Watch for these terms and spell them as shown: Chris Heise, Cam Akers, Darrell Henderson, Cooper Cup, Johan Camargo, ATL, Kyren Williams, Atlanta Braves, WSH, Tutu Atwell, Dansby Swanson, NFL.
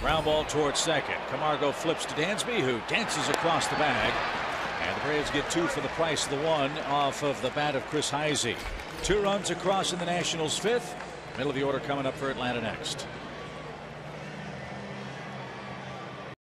Ground ball towards second. Camargo flips to Dansby, who dances across the bag. And the Braves get two for the price of the one off of the bat of Chris Heise. 2 runs across in the Nationals' 5th. Middle of the order coming up for Atlanta next.